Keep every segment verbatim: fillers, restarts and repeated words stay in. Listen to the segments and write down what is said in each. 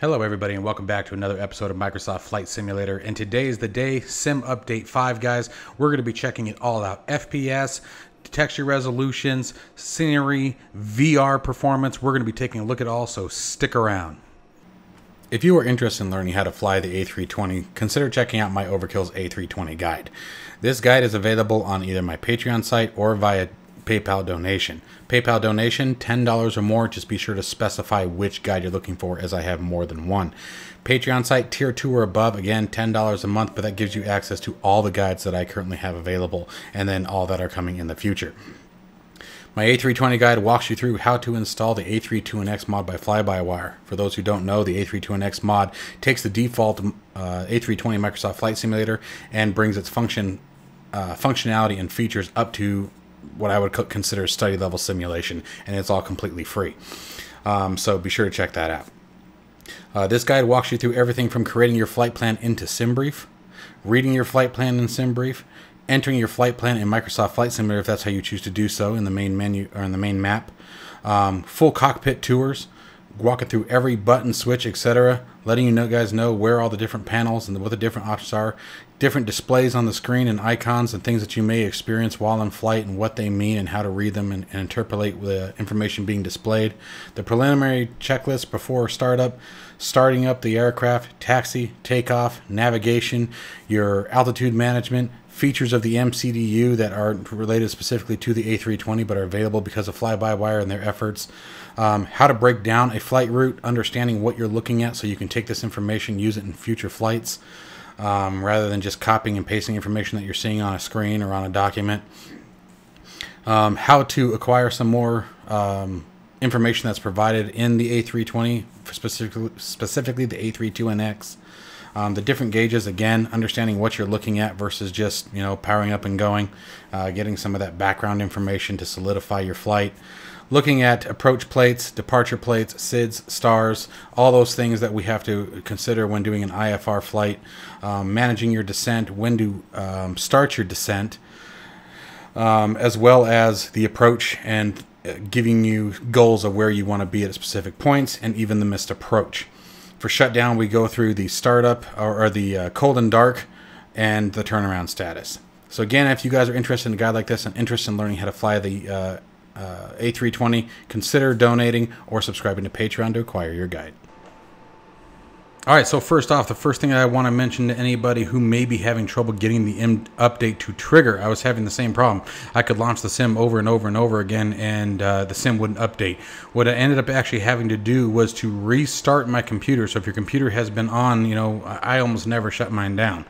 Hello everybody and welcome back to another episode of Microsoft Flight Simulator, and today is the day, Sim Update five guys. We're going to be checking it all out: F P S, texture resolutions, scenery, V R performance. We're going to be taking a look at all, so stick around. If you are interested in learning how to fly the A three twenty, consider checking out my Overkill's A three twenty guide. This guide is available on either my Patreon site or via PayPal donation. PayPal donation, ten dollars or more. Just be sure to specify which guide you're looking for, as I have more than one. Patreon site, tier two or above, again, ten dollars a month, but that gives you access to all the guides that I currently have available, and then all that are coming in the future. My A three twenty guide walks you through how to install the A three twenty N X mod by FlyByWire. For those who don't know, the A three twenty N X mod takes the default uh, A three twenty Microsoft Flight Simulator and brings its function, uh, functionality and features up to what I would consider study level simulation, and it's all completely free. Um, so be sure to check that out. Uh, this guide walks you through everything from creating your flight plan into SimBrief, reading your flight plan in SimBrief, entering your flight plan in Microsoft Flight Simulator if that's how you choose to do so in the main menu or in the main map, um, full cockpit tours, walking through every button, switch, et cetera, letting you know, guys, know where all the different panels and what the different options are, different displays on the screen and icons and things that you may experience while in flight and what they mean and how to read them and, and interpolate the information being displayed, the preliminary checklist before startup, starting up the aircraft, taxi, takeoff, navigation, your altitude management, features of the M C D U that aren't related specifically to the A three twenty but are available because of FlyByWire and their efforts, um, how to break down a flight route, understanding what you're looking at so you can take this information, use it in future flights, um, rather than just copying and pasting information that you're seeing on a screen or on a document, um, how to acquire some more um, information that's provided in the A three twenty, specifically, specifically the A three twenty N X. Um, the different gauges, again, understanding what you're looking at versus just, you know, powering up and going, uh, getting some of that background information to solidify your flight. Looking at approach plates, departure plates, S I Ds, STARS, all those things that we have to consider when doing an I F R flight. Um, managing your descent, when to um, start your descent, um, as well as the approach and giving you goals of where you want to be at specific points and even the missed approach. For shutdown, we go through the startup or, or the uh, cold and dark and the turnaround status. So again, if you guys are interested in a guide like this and interested in learning how to fly the uh, uh, A three twenty, consider donating or subscribing to Patreon to acquire your guide. All right, so first off, the first thing I want to mention to anybody who may be having trouble getting the M D update to trigger, I was having the same problem. I could launch the sim over and over and over again, and uh, the sim wouldn't update. What I ended up actually having to do was to restart my computer. So if your computer has been on, you know, I almost never shut mine down.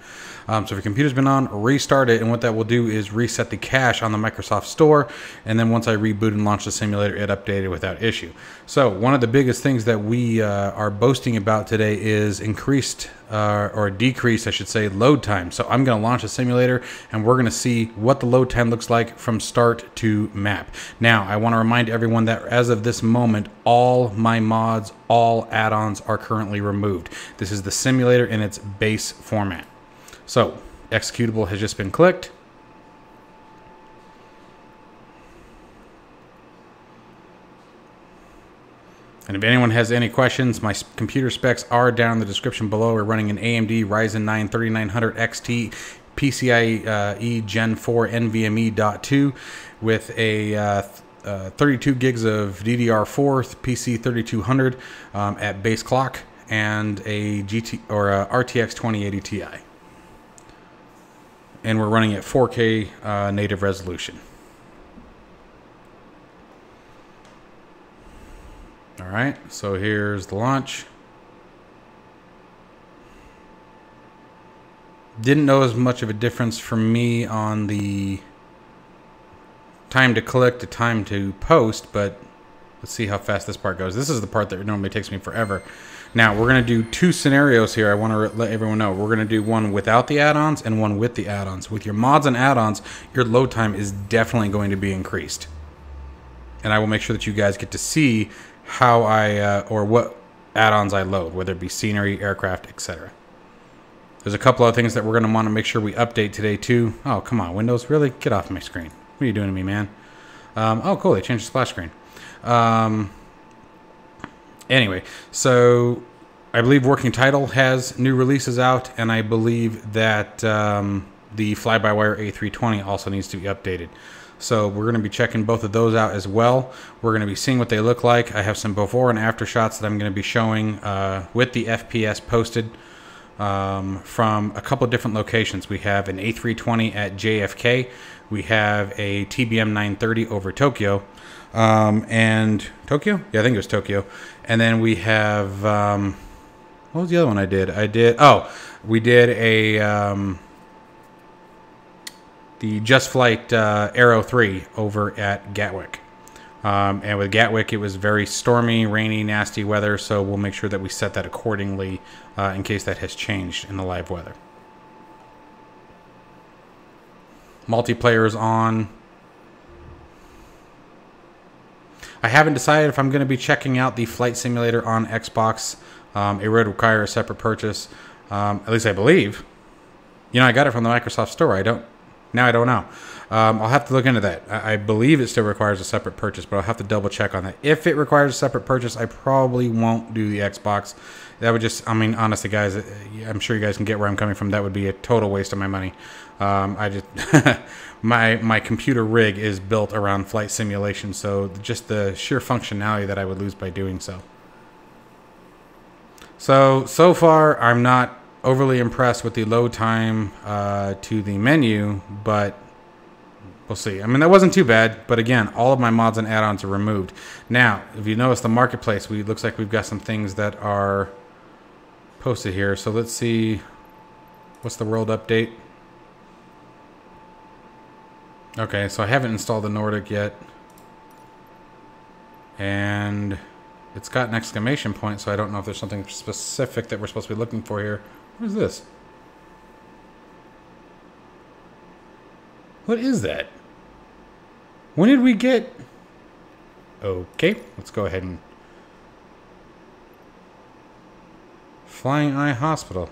Um, so if your computer's been on, restart it, and what that will do is reset the cache on the Microsoft Store, and then once I reboot and launch the simulator, it updated without issue. So one of the biggest things that we uh, are boasting about today is increased uh, or decreased, I should say, load time. So I'm going to launch a simulator, and we're going to see what the load time looks like from start to map. Now, I want to remind everyone that as of this moment, all my mods, all add-ons are currently removed. This is the simulator in its base format. So, executable has just been clicked. And if anyone has any questions, my computer specs are down in the description below. We're running an A M D Ryzen nine thirty-nine hundred X T, PCIe uh, Gen four N V M E point two with a uh, uh, thirty-two gigs of D D R four P C thirty-two hundred um, at base clock and a G T or a R T X twenty eighty Ti. And we're running at four K uh, native resolution. All right, so here's the launch. Didn't know as much of a difference for me on the time to click to time to post, but let's see how fast this part goes. This is the part that normally takes me forever. Now, we're going to do two scenarios here. I want to let everyone know. We're going to do one without the add-ons and one with the add-ons. With your mods and add-ons, your load time is definitely going to be increased. And I will make sure that you guys get to see how I, uh, or what add-ons I load, whether it be scenery, aircraft, et cetera. There's a couple other things that we're going to want to make sure we update today, too. Oh, come on, Windows, really? Get off my screen. What are you doing to me, man? Um, oh, cool, they changed the splash screen. Um... Anyway, so I believe Working Title has new releases out, and I believe that um, the fly-by-wire A three twenty also needs to be updated. So we're going to be checking both of those out as well. We're going to be seeing what they look like. I have some before and after shots that I'm going to be showing uh, with the F P S posted um, from a couple of different locations. We have an A three twenty at J F K. We have a T B M nine thirty over Tokyo. Um, and Tokyo? Yeah, I think it was Tokyo. And then we have... Um, what was the other one I did? I did... Oh, we did a... Um, the Just Flight uh, Aero three over at Gatwick. Um, and with Gatwick, it was very stormy, rainy, nasty weather, so we'll make sure that we set that accordingly uh, in case that has changed in the live weather. Multiplayer is on. I haven't decided if I'm going to be checking out the Flight Simulator on Xbox. Um, it would require a separate purchase. Um, at least I believe. You know, I got it from the Microsoft Store. I don't... Now I don't know. Um, I'll have to look into that. I, I believe it still requires a separate purchase, but I'll have to double check on that. If it requires a separate purchase, I probably won't do the Xbox. That would just, I mean, honestly, guys, I'm sure you guys can get where I'm coming from. That would be a total waste of my money. Um, I just, my my computer rig is built around flight simulation, so just the sheer functionality that I would lose by doing so. So, so far, I'm not overly impressed with the load time uh, to the menu, but we'll see. I mean, that wasn't too bad, but again, all of my mods and add-ons are removed. Now, if you notice the marketplace, we looks like we've got some things that are posted here. So let's see, what's the world update? Okay, so I haven't installed the Nordic yet. And it's got an exclamation point, so I don't know if there's something specific that we're supposed to be looking for here. What is this? What is that? When did we get... Okay, let's go ahead and... Flying Eye Hospital.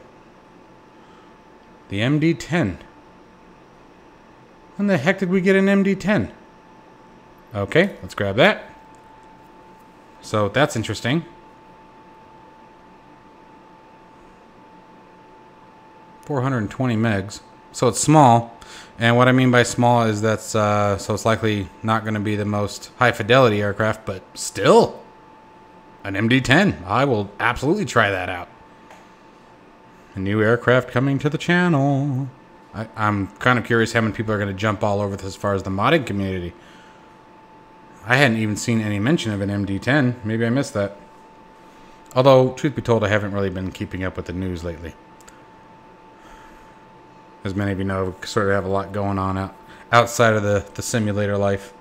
The M D ten. When the heck did we get an M D ten? Okay, let's grab that. So that's interesting. four hundred twenty megs. So it's small. And what I mean by small is that's, uh, so it's likely not going to be the most high fidelity aircraft, but still an M D ten. I will absolutely try that out. A new aircraft coming to the channel. I, I'm kind of curious how many people are going to jump all over this as far as the modding community. I hadn't even seen any mention of an M D ten. Maybe I missed that. Although, truth be told, I haven't really been keeping up with the news lately. As many of you know, we sort of have a lot going on out, outside of the, the simulator life.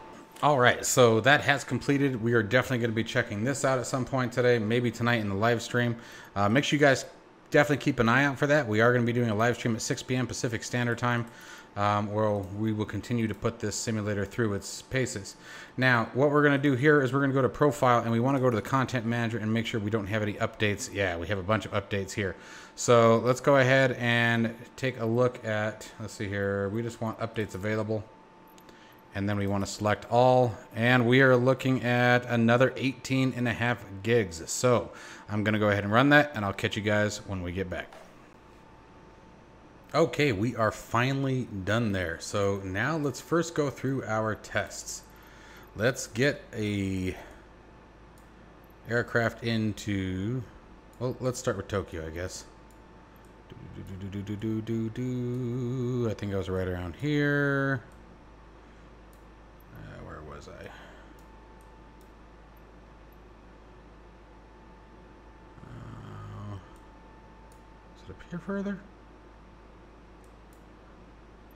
All right, so that has completed. We are definitely going to be checking this out at some point today, maybe tonight in the live stream. Uh, make sure you guys definitely keep an eye out for that. We are going to be doing a live stream at six P M Pacific Standard Time. Um, or we will continue to put this simulator through its paces. Now, what we're going to do here is we're going to go to Profile, and we want to go to the Content Manager and make sure we don't have any updates. Yeah, we have a bunch of updates here. So let's go ahead and take a look at, let's see here, we just want updates available. And then we want to select all. And we are looking at another eighteen and a half gigs. So I'm going to go ahead and run that, and I'll catch you guys when we get back. Okay, we are finally done there. So now let's first go through our tests. Let's get a aircraft into, well, let's start with Tokyo, I guess. Do, do, do, do, do, do, do, do. I think I was right around here. Uh, where was I? Uh, is it up here further?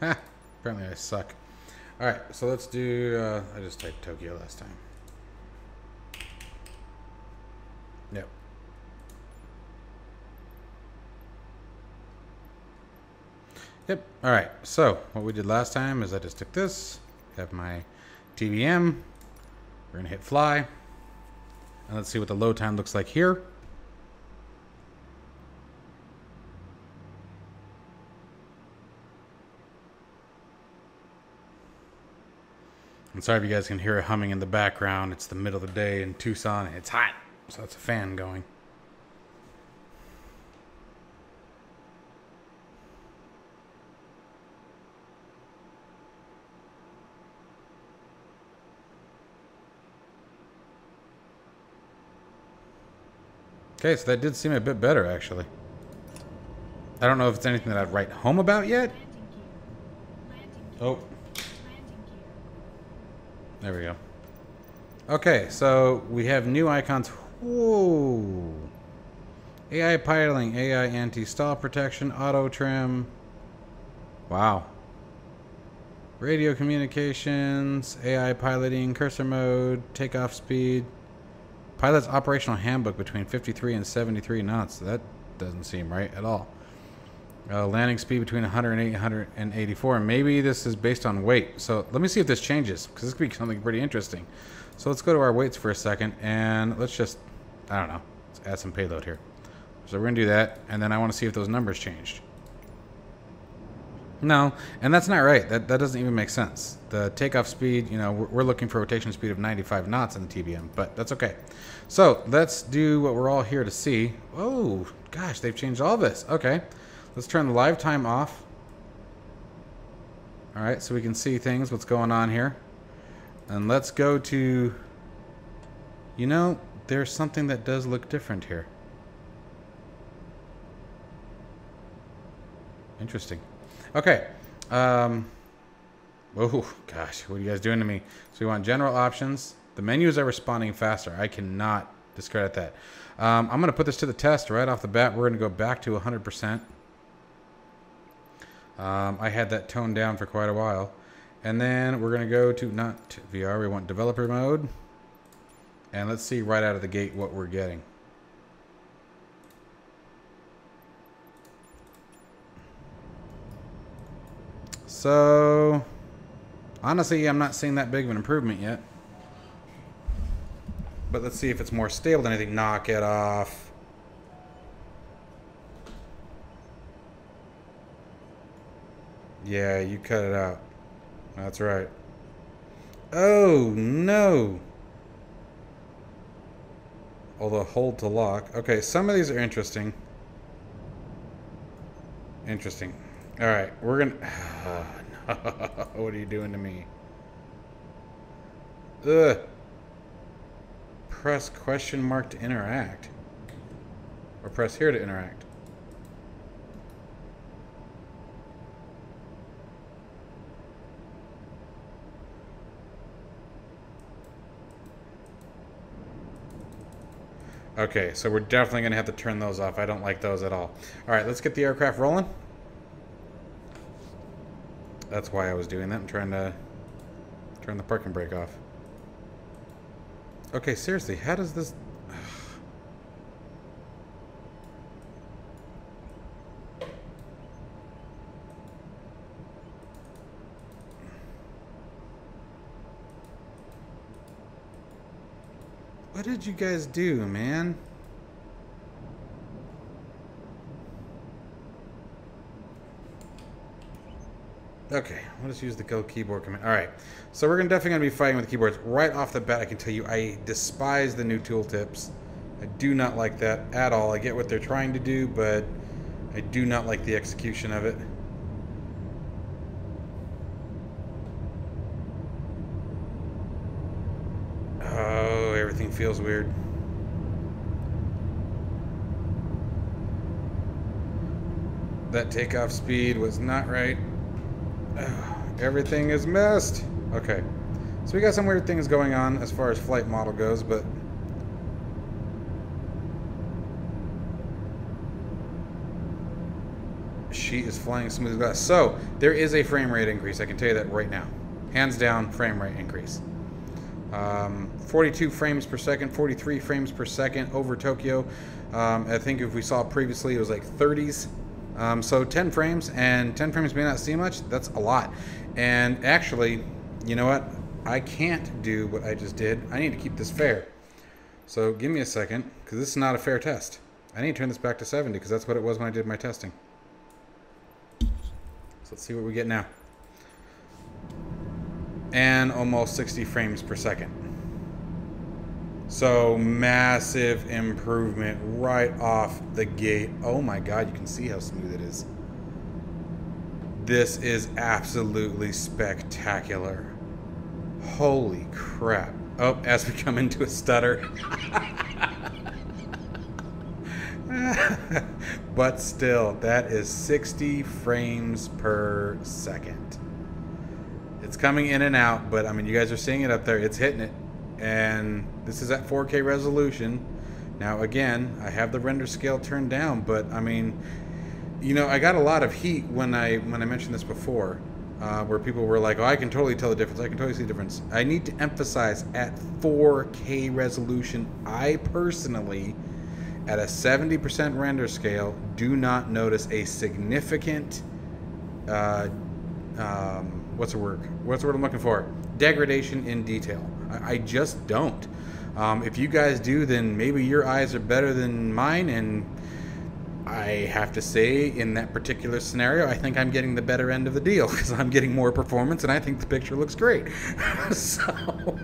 Ha! Apparently I suck. Alright, so let's do... Uh, I just typed Tokyo last time. Yep. Yep, alright. So, what we did last time is I just took this. Have my T B M. We're going to hit fly. And let's see what the load time looks like here. I'm sorry if you guys can hear it humming in the background. It's the middle of the day in Tucson, and it's hot. So it's a fan going. Okay, so that did seem a bit better, actually. I don't know if it's anything that I'd write home about yet. Oh. There we go. Okay, so we have new icons. Whoa. A I piloting, A I anti-stall protection, auto trim. Wow. Radio communications, A I piloting, cursor mode, takeoff speed. Pilot's operational handbook between fifty-three and seventy-three knots. That doesn't seem right at all. Uh, landing speed between one hundred eight and one hundred eighty-four. Maybe this is based on weight. So let me see if this changes, because this could be something pretty interesting. So let's go to our weights for a second, and let's just, I don't know, let's add some payload here. So we're going to do that, and then I want to see if those numbers changed. No, and that's not right. That, that doesn't even make sense. The takeoff speed, you know, we're, we're looking for rotation speed of ninety-five knots in the T B M, but that's okay. So let's do what we're all here to see. Oh, gosh, they've changed all this. Okay, let's turn the live time off. All right, so we can see things, what's going on here. And let's go to, you know, there's something that does look different here. Interesting. Okay. Um, oh, gosh. What are you guys doing to me? So we want general options. The menus are responding faster. I cannot discredit that. Um, I'm going to put this to the test right off the bat. We're going to go back to one hundred percent. Um, I had that toned down for quite a while. And then we're going to go to not V R. We want developer mode. And let's see right out of the gate what we're getting. So, honestly, I'm not seeing that big of an improvement yet. But let's see if it's more stable than anything. Knock it off. Yeah, you cut it out. That's right. Oh, no. Although, hold to lock. Okay, some of these are interesting. Interesting. All right, we're going to... Oh, no. What are you doing to me? Ugh. Press question mark to interact. Or press here to interact. Okay, so we're definitely going to have to turn those off. I don't like those at all. All right, let's get the aircraft rolling. That's why I was doing that. I'm trying to turn the parking brake off. Okay, seriously, how does this... What did you guys do, man? Okay, I'll just use the go keyboard command. All right, so we're definitely going to be fighting with keyboards. Right off the bat, I can tell you I despise the new tooltips. I do not like that at all. I get what they're trying to do, but I do not like the execution of it. Oh, everything feels weird. That takeoff speed was not right. Everything is messed. Okay, so we got some weird things going on as far as flight model goes, but she is flying smooth as glass. So there is a frame rate increase. I can tell you that right now, hands down, frame rate increase. Um, forty-two frames per second, forty-three frames per second over Tokyo. Um, I think if we saw previously, it was like thirties. Um, so ten frames, and ten frames may not seem much. That's a lot. And actually, you know what? I can't do what I just did. I need to keep this fair. So give me a second, because this is not a fair test. I need to turn this back to seventy, because that's what it was when I did my testing. So let's see what we get now. And almost sixty frames per second. So massive improvement right off the gate. Oh my God, you can see how smooth it is. This is absolutely spectacular. Holy crap. Oh, as we come into a stutter. But still, that is sixty frames per second. It's coming in and out, but I mean, you guys are seeing it up there. It's hitting it. And this is at four K resolution. Now, again, I have the render scale turned down, but I mean, you know, I got a lot of heat when I when I mentioned this before, uh, where people were like, oh, I can totally tell the difference. I can totally see the difference. I need to emphasize at four K resolution, I personally, at a seventy percent render scale, do not notice a significant, uh, um, what's the word? What's the word I'm looking for? Degradation in detail. I, I just don't. Um, if you guys do, then maybe your eyes are better than mine, and I have to say, in that particular scenario, I think I'm getting the better end of the deal, because I'm getting more performance and I think the picture looks great. So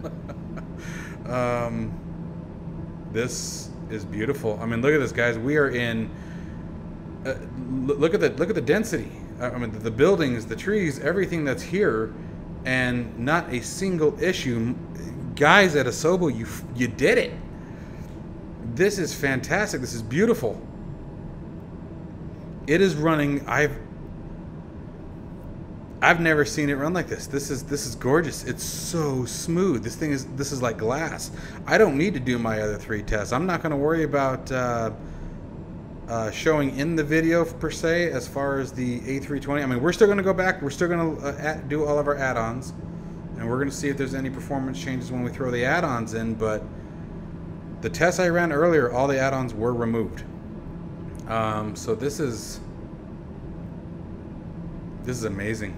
um, this is beautiful. I mean, look at this, guys. We are in uh, look at the look at the density. I mean, the buildings, the trees, everything that's here, and not a single issue. Guys at Asobo, you you did it. This is fantastic. This is beautiful. It is running. I've I've never seen it run like this. This is this is gorgeous. It's so smooth. This thing is this is like glass. I don't need to do my other three tests. I'm not going to worry about uh, uh, showing in the video per se as far as the A three twenty. I mean, we're still going to go back. We're still going to uh, do all of our add-ons, and we're going to see if there's any performance changes when we throw the add-ons in. But the tests I ran earlier, all the add-ons were removed. Um, so this is this is amazing.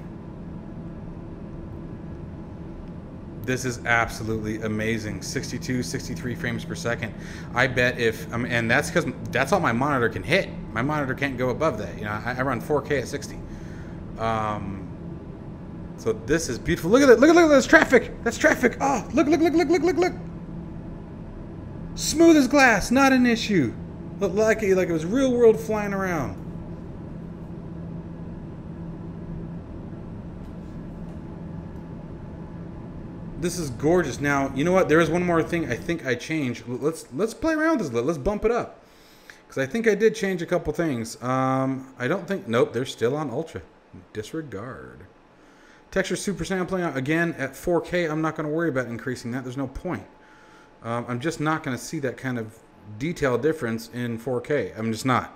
This is absolutely amazing. sixty-two, sixty-three frames per second. I bet if um, and that's because that's all my monitor can hit. My monitor can't go above that. You know, I, I run four K at sixty. Um, so this is beautiful. Look at that. Look at look at this traffic. That's traffic. Oh, look look look look look look look. Smooth as glass. Not an issue. Looked like it, like it was real world flying around. This is gorgeous. Now, you know what? There is one more thing I think I changed. Let's let's play around with this a little. Let's bump it up, because I think I did change a couple things. Um, I don't think. Nope, they're still on ultra. Disregard. Texture super sampling again at four K. I'm not going to worry about increasing that. There's no point. Um, I'm just not going to see that kind of detail difference in four K. I'm just not,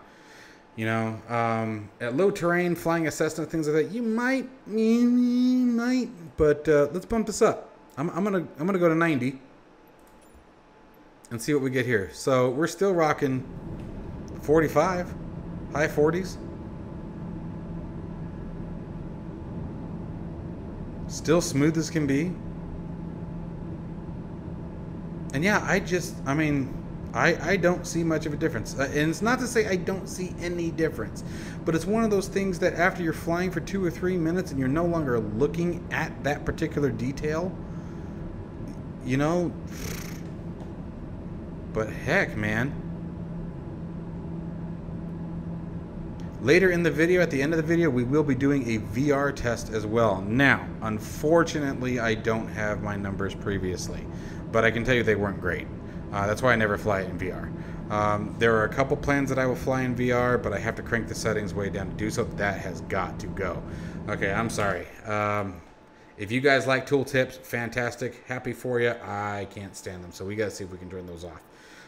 you know, um, at low terrain, flying a Cessna, things like that, you might, you might, but, uh, let's bump this up. I'm, I'm going to, I'm going to go to ninety and see what we get here. So we're still rocking forty-five, high forties, still smooth as can be. And yeah, I just, I mean, I, I don't see much of a difference. Uh, and it's not to say I don't see any difference, but it's one of those things that after you're flying for two or three minutes and you're no longer looking at that particular detail, you know, but heck, man. Later in the video, at the end of the video, we will be doing a V R test as well. Now, unfortunately, I don't have my numbers previously, but I can tell you they weren't great. Uh, that's why I never fly it in V R. Um, there are a couple plans that I will fly in V R, but I have to crank the settings way down to do so. That has got to go. Okay, I'm sorry. Um, if you guys like tool tips, fantastic. Happy for you. I can't stand them, so we got to see if we can turn those off.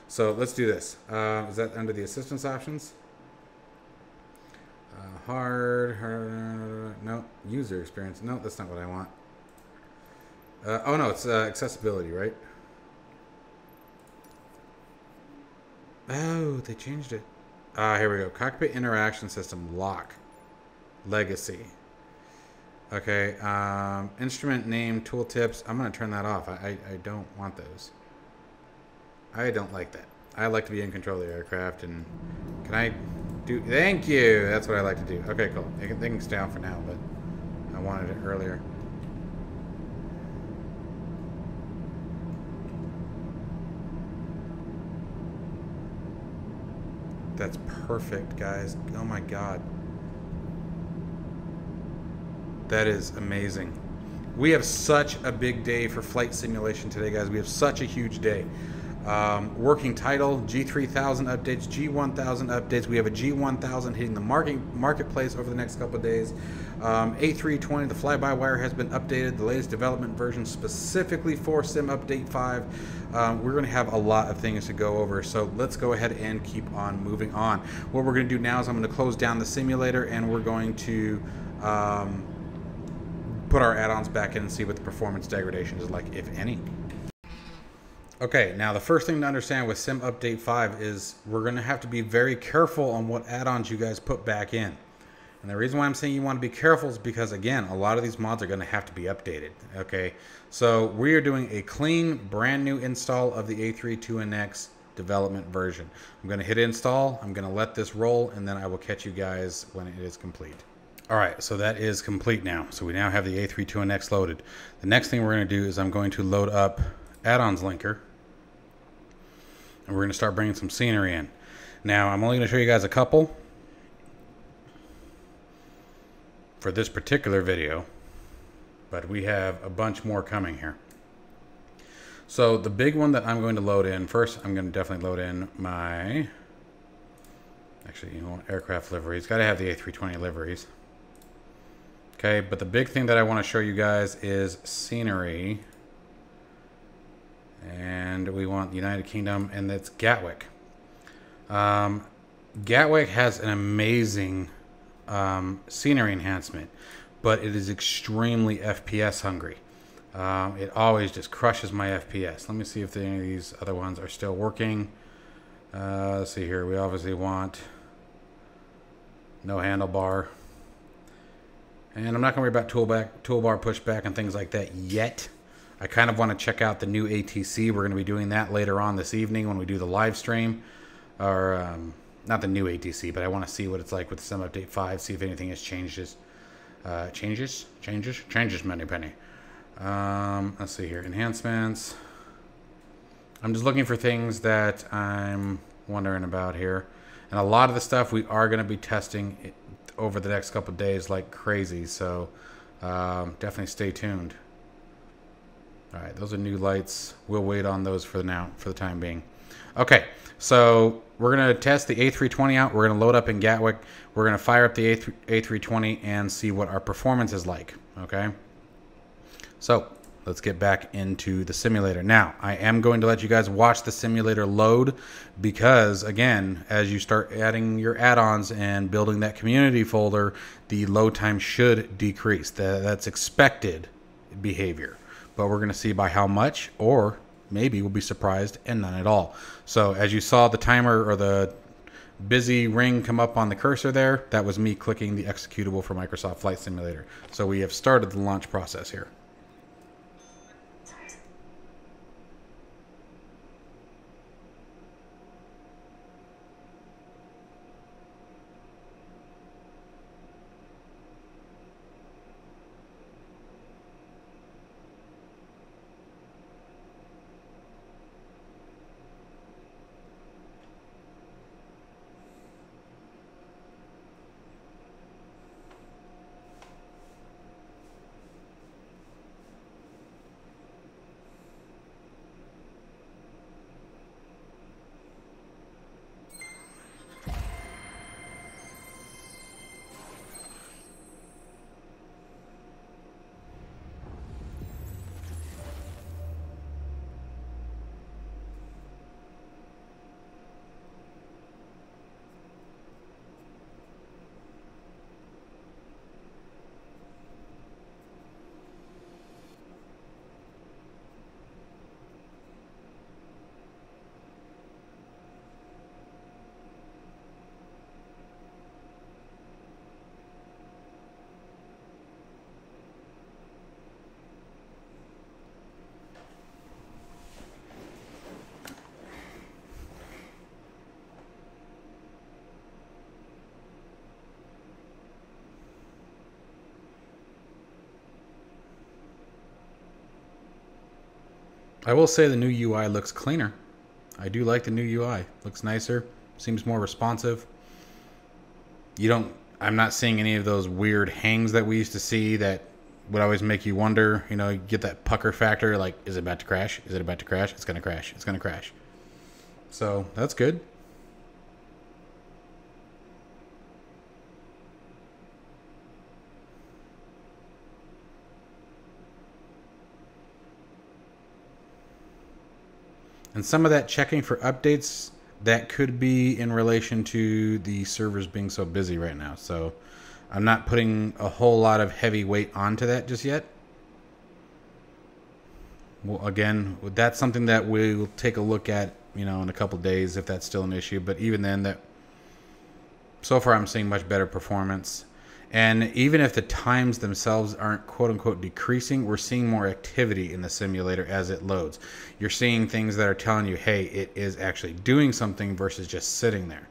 So let's do this. Uh, is that under the assistance options? Uh, hard, hard, no. User experience. No, that's not what I want. Uh, oh, no, it's uh, accessibility, right? Oh, they changed it. Ah, here we go. Cockpit interaction system lock. Legacy. Okay. Um, instrument name, tooltips. I'm going to turn that off. I, I, I don't want those. I don't like that. I like to be in control of the aircraft. And can I do... Thank you. That's what I like to do. Okay, cool. They can, they can stay on for now, but I wanted it earlier. That's perfect, guys. Oh my God. That is amazing. We have such a big day for flight simulation today, guys. We have such a huge day. Um, working title, G three thousand updates, G one thousand updates. We have a G one thousand hitting the market, marketplace over the next couple of days. Um, A three twenty, the fly-by-wire has been updated, the latest development version specifically for Sim Update five. Um, we're going to have a lot of things to go over, so let's go ahead and keep on moving on. What we're going to do now is I'm going to close down the simulator and we're going to um, put our add-ons back in and see what the performance degradation is like, if any. Okay, now the first thing to understand with Sim Update five is we're going to have to be very careful on what add-ons you guys put back in. And the reason why I'm saying you want to be careful is because, again, a lot of these mods are going to have to be updated. Okay, so we are doing a clean, brand new install of the A three twenty N X development version. I'm going to hit install, I'm going to let this roll, and then I will catch you guys when it is complete. All right, so that is complete now. So we now have the A three twenty N X loaded. The next thing we're going to do is I'm going to load up add-ons linker, and we're going to start bringing some scenery in. Now I'm only going to show you guys a couple for this particular video, but we have a bunch more coming here. So the big one that I'm going to load in first, I'm going to definitely load in my, actually, you know, aircraft liveries. Got to have the A three twenty liveries. Okay, but the big thing that I want to show you guys is scenery. And we want the United Kingdom, and that's Gatwick. Um, Gatwick has an amazing um, scenery enhancement, but it is extremely F P S hungry. Um, it always just crushes my F P S. Let me see if any of these other ones are still working. Uh, let's see here. We obviously want no handlebar. And I'm not going to worry about toolbar, toolbar pushback and things like that yet. I kind of want to check out the new A T C. We're going to be doing that later on this evening when we do the live stream. Or, um, not the new A T C, but I want to see what it's like with Sim Update five, see if anything has changes. Uh, changes? Changes? Changes, many penny. Um, let's see here. Enhancements. I'm just looking for things that I'm wondering about here. And a lot of the stuff we are going to be testing over the next couple of days like crazy. So, um, definitely stay tuned. All right, those are new lights. We'll wait on those for now, for the time being. Okay, so we're gonna test the A three twenty out. We're gonna load up in Gatwick. We're gonna fire up the A three twenty and see what our performance is like, okay? So let's get back into the simulator. Now, I am going to let you guys watch the simulator load because, again, as you start adding your add-ons and building that community folder, the load time should decrease. That's expected behavior. But we're going to see by how much, or maybe we'll be surprised and none at all. So as you saw the timer or the busy ring come up on the cursor there, that was me clicking the executable for Microsoft Flight Simulator. So we have started the launch process here. I will say the new U I looks cleaner. I do like the new U I. Looks nicer, seems more responsive. You don't, I'm not seeing any of those weird hangs that we used to see that would always make you wonder, you know, you get that pucker factor, like, is it about to crash? Is it about to crash? It's gonna crash, it's gonna crash. So that's good. And some of that checking for updates, that could be in relation to the servers being so busy right now. So I'm not putting a whole lot of heavy weight onto that just yet. Well, again, that's something that we'll take a look at, you know, in a couple days if that's still an issue. But even then, that so far I'm seeing much better performance. And even if the times themselves aren't quote-unquote decreasing, we're seeing more activity in the simulator as it loads. You're seeing things that are telling you, hey, it is actually doing something versus just sitting there.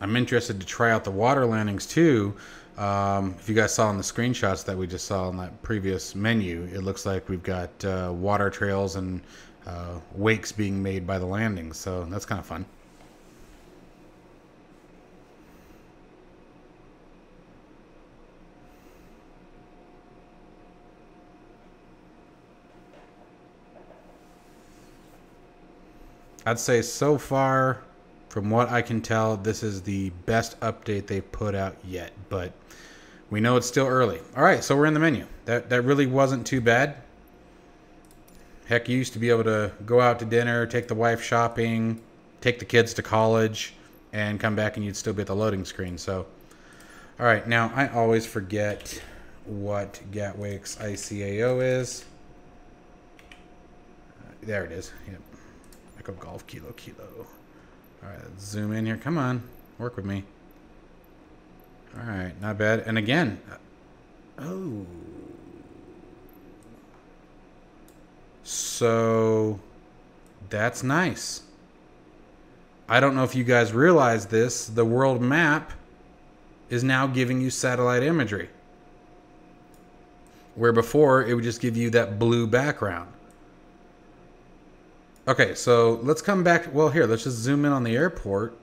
I'm interested to try out the water landings too. Um, if you guys saw in the screenshots that we just saw in that previous menu, it looks like we've got uh, water trails and uh, wakes being made by the landings. So that's kind of fun. I'd say so far, from what I can tell, this is the best update they've put out yet, but we know it's still early. All right, so we're in the menu. That, that really wasn't too bad. Heck, you used to be able to go out to dinner, take the wife shopping, take the kids to college, and come back and you'd still be at the loading screen. So, all right, now I always forget what Gatwick's I C A O is. There it is. Yep. Echo Golf Kilo Kilo. All right, let's zoom in here. Come on, work with me. All right, not bad. And again, oh. So that's nice. I don't know if you guys realize this, the world map is now giving you satellite imagery. Where before, it would just give you that blue background. Okay, so let's come back. Well, here, let's just zoom in on the airport.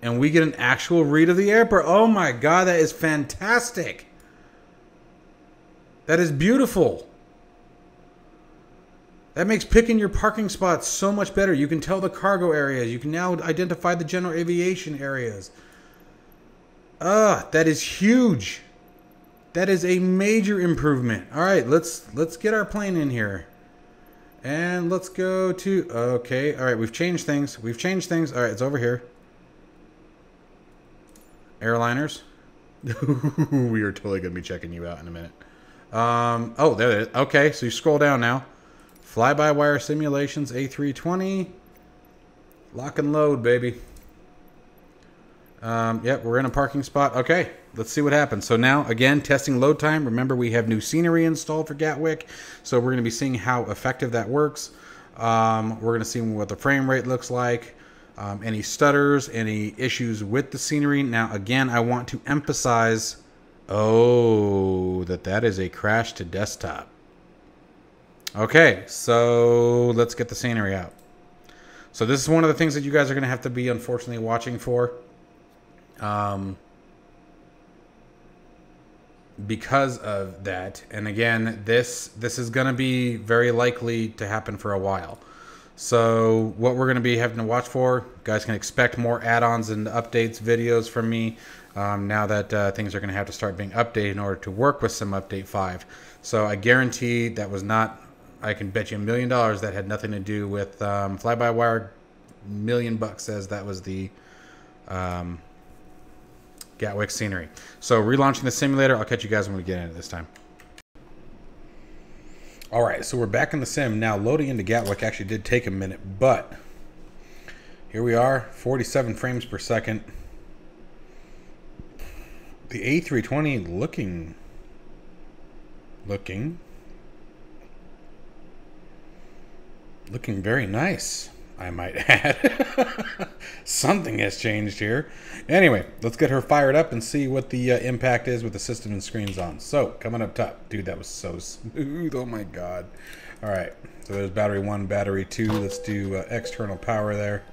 And we get an actual read of the airport. Oh my God, that is fantastic. That is beautiful. That makes picking your parking spots so much better. You can tell the cargo areas. You can now identify the general aviation areas. Ah, that is huge. That is a major improvement. All right, let's, let's get our plane in here. And let's go to, okay, all right, we've changed things. We've changed things. All right, it's over here. Airliners. We are totally going to be checking you out in a minute. Um, oh, there it is. Okay, so you scroll down now. Fly-by-wire simulations, A three twenty. Lock and load, baby. Um, yep, we're in a parking spot. Okay, let's see what happens. So now, again, testing load time. Remember, we have new scenery installed for Gatwick. So we're going to be seeing how effective that works. Um, we're going to see what the frame rate looks like. Um, any stutters, any issues with the scenery. Now, again, I want to emphasize, oh, that that is a crash to desktop. Okay, so let's get the scenery out. So this is one of the things that you guys are going to have to be, unfortunately, watching for. Um, because of that, and again, this this is going to be very likely to happen for a while. So what we're going to be having to watch for, you guys can expect more add-ons and updates videos from me um, now that uh, things are going to have to start being updated in order to work with Sim Update five. So I guarantee that was not, I can bet you a million dollars that had nothing to do with um, Fly-by-Wire. Million bucks says that was the um, Gatwick scenery. So relaunching the simulator. I'll catch you guys when we get into this time. All right, so we're back in the sim. Now loading into Gatwick actually did take a minute, but here we are, forty-seven frames per second. The A three twenty looking, looking, looking very nice, I might add. Something has changed here. Anyway, let's get her fired up and see what the uh, impact is with the system and screens on. So, coming up top. Dude, that was so smooth. Oh my God. All right. So there's battery one, battery two. Let's do uh, external power there.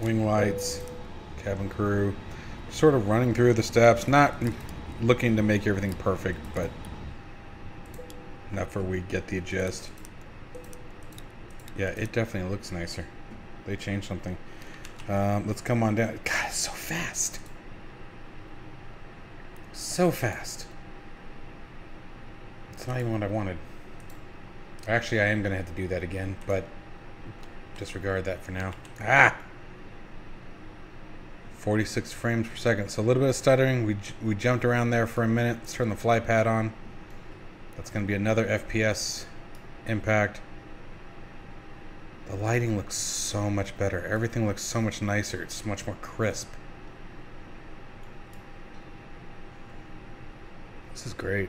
wing lights, cabin crew, sort of running through the steps, not looking to make everything perfect, but enough where we get the adjust. Yeah, it definitely looks nicer. They changed something. Um, let's come on down. God, it's so fast. So fast. It's not even what I wanted. Actually, I am going to have to do that again, but disregard that for now. Ah! forty-six frames per second. So a little bit of stuttering. We, we jumped around there for a minute. Let's turn the fly pad on. That's going to be another F P S impact. The lighting looks so much better. Everything looks so much nicer. It's much more crisp. This is great.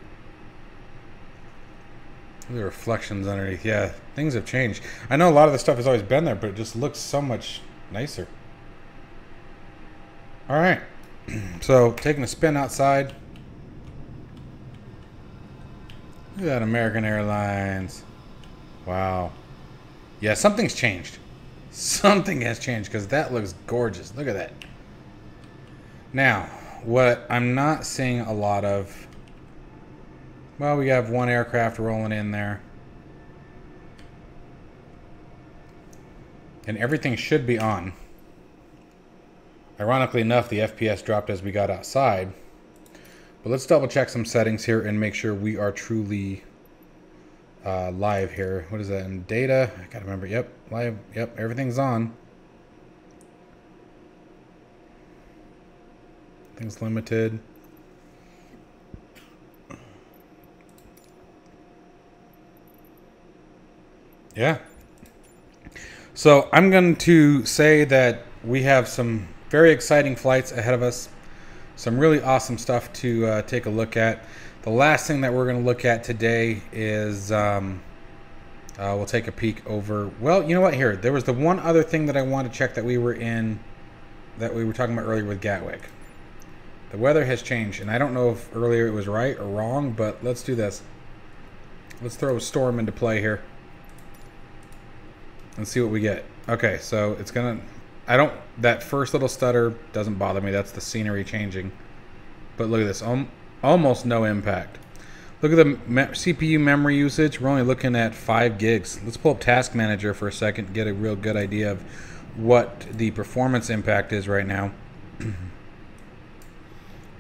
The reflections underneath. Yeah, things have changed. I know a lot of the stuff has always been there, but it just looks so much nicer. All right. So, taking a spin outside. Look at that, American Airlines. Wow. Yeah, something's changed. Something has changed, because that looks gorgeous. Look at that. Now, what I'm not seeing a lot of... Well, we have one aircraft rolling in there. And everything should be on. Ironically enough, the F P S dropped as we got outside. But let's double check some settings here and make sure we are truly... Uh, live here. What is that in data? I gotta remember. Yep, live. Yep, everything's on. Things limited. Yeah. So I'm going to say that we have some very exciting flights ahead of us. Some really awesome stuff to uh, take a look at. The last thing that we're going to look at today is um, uh, we'll take a peek over. Well, you know what? Here, there was the one other thing that I wanted to check that we were in, that we were talking about earlier with Gatwick. The weather has changed, and I don't know if earlier it was right or wrong, but let's do this. Let's throw a storm into play here and see what we get. Okay, so it's going to... I don't... That first little stutter doesn't bother me. That's the scenery changing. But look at this. Um, Almost no impact. Look at the me C P U memory usage. We're only looking at five gigs. Let's pull up Task Manager for a second, get a real good idea of what the performance impact is right now.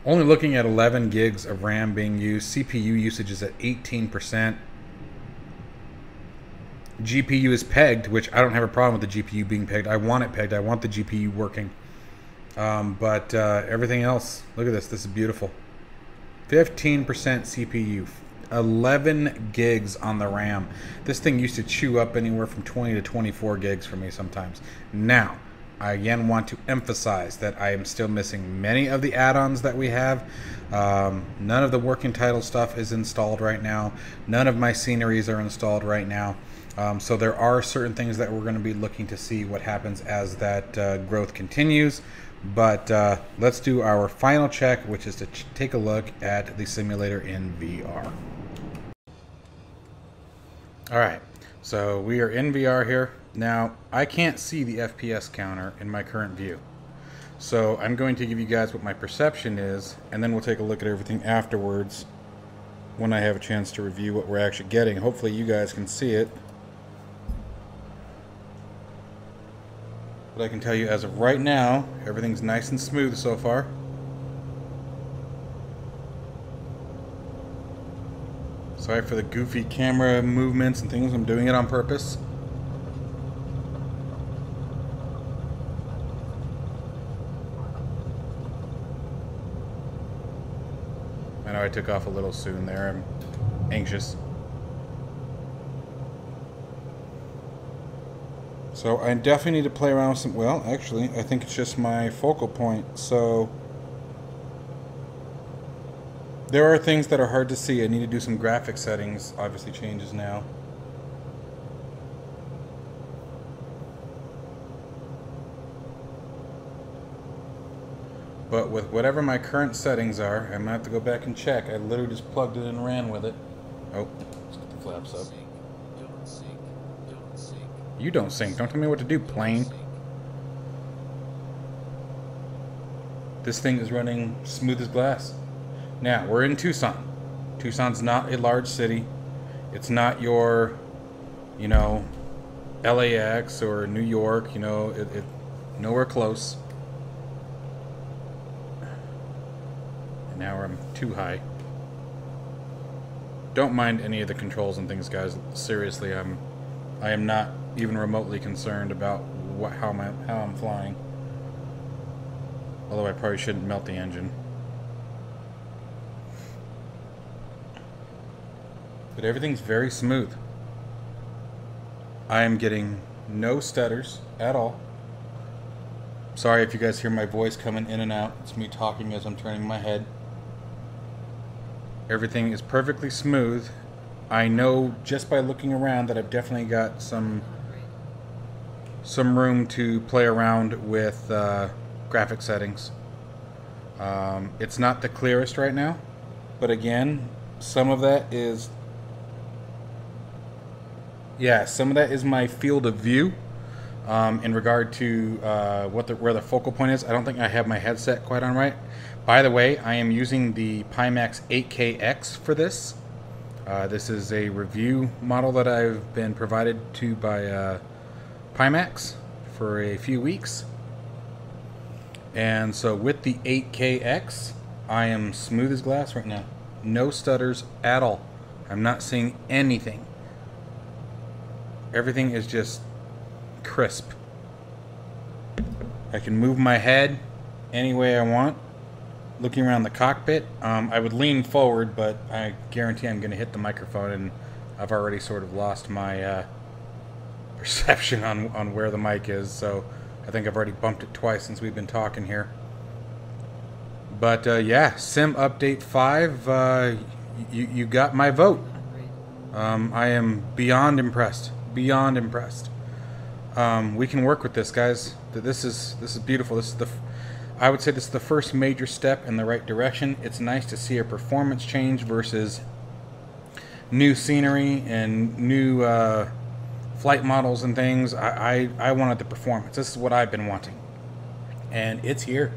Only looking at eleven gigs of RAM being used. C P U usage is at eighteen percent. G P U is pegged, which I don't have a problem with the G P U being pegged. I want it pegged. I want the G P U working. Um, but uh, everything else, look at this. This is beautiful. fifteen percent C P U, eleven gigs on the RAM. This thing used to chew up anywhere from twenty to twenty-four gigs for me sometimes. Now, I again want to emphasize that I am still missing many of the add-ons that we have. Um, none of the working title stuff is installed right now. None of my sceneries are installed right now. Um, so there are certain things that we're going to be looking to see what happens as that uh, growth continues. But uh, let's do our final check, which is to ch take a look at the simulator in V R. All right, so we are in V R here. Now, I can't see the F P S counter in my current view. So I'm going to give you guys what my perception is, and then we'll take a look at everything afterwards when I have a chance to review what we're actually getting. Hopefully you guys can see it. But I can tell you as of right now, everything's nice and smooth so far. Sorry for the goofy camera movements and things, I'm doing it on purpose. I know I took off a little soon there, I'm anxious. So I definitely need to play around with some... Well, actually, I think it's just my focal point. So there are things that are hard to see. I need to do some graphic settings. Obviously changes now. But with whatever my current settings are, I'm going to have to go back and check. I literally just plugged it in and ran with it. Oh, let's get the flaps up. You don't sink. Don't tell me what to do, plane. this thing is running smooth as glass. Now, we're in Tucson. Tucson's not a large city. It's not your, you know, L A X or New York, you know, it, it nowhere close. And now I'm too high. Don't mind any of the controls and things, guys. Seriously, I'm I am not even remotely concerned about what how my how I'm flying. Although I probably shouldn't melt the engine. But everything's very smooth. I am getting no stutters at all. Sorry if you guys hear my voice coming in and out. It's me talking as I'm turning my head. Everything is perfectly smooth. I know just by looking around that I've definitely got some some room to play around with uh, graphic settings. Um, it's not the clearest right now, but again, some of that is Yeah, some of that is my field of view um, in regard to uh, what the, where the focal point is. I don't think I have my headset quite on right. By the way, I am using the Pimax eight K X for this. Uh, this is a review model that I've been provided to by uh, Pimax for a few weeks. And so with the eight K X, I am smooth as glass right now. No stutters at all. I'm not seeing anything. Everything is just crisp. I can move my head any way I want. Looking around the cockpit, um, I would lean forward, but I guarantee I'm going to hit the microphone, and I've already sort of lost my uh, perception on, on where the mic is, so I think I've already bumped it twice since we've been talking here. But uh, yeah, Sim Update five, uh, you, you got my vote. Um, I am beyond impressed. Beyond impressed. Um, we can work with this, guys. This is this is beautiful. This is the, I would say this is the first major step in the right direction. It's nice to see a performance change versus new scenery and new uh, flight models and things. I, I I wanted the performance. This is what I've been wanting, and it's here.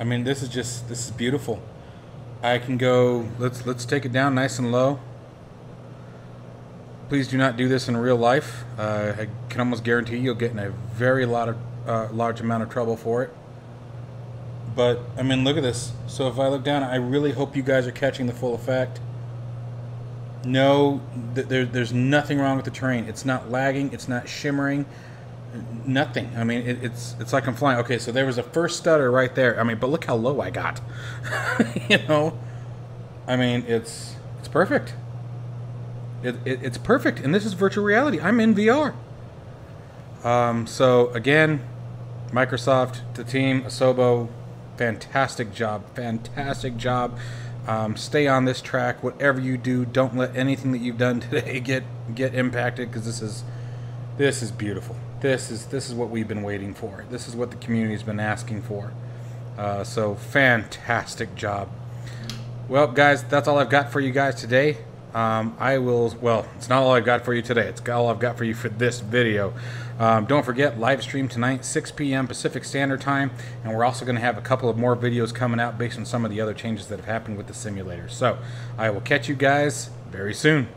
I mean, this is just this is beautiful. I can go. Let's let's take it down nice and low. Please do not do this in real life. Uh, I can almost guarantee you'll get in a very lot of, uh, large amount of trouble for it. But, I mean, look at this. So if I look down, I really hope you guys are catching the full effect. No, th there, there's nothing wrong with the terrain. It's not lagging. It's not shimmering. Nothing. I mean, it, it's it's like I'm flying. Okay, so there was a first stutter right there. I mean, but look how low I got. You know? I mean, it's it's perfect. It, it, it's perfect, and this is virtual reality. I'm in V R. Um, so, again, Microsoft, the team, Asobo, fantastic job. Fantastic job. Um, stay on this track. Whatever you do, don't let anything that you've done today get get impacted, because this is this is beautiful. This is this is what we've been waiting for. This is what the community's been asking for. Uh, so, fantastic job. Well, guys, that's all I've got for you guys today. Um, I will, well, it's not all I've got for you today. It's all I've got for you for this video. Um, don't forget, live stream tonight, six P M Pacific Standard Time. And we're also going to have a couple of more videos coming out based on some of the other changes that have happened with the simulator. So I will catch you guys very soon.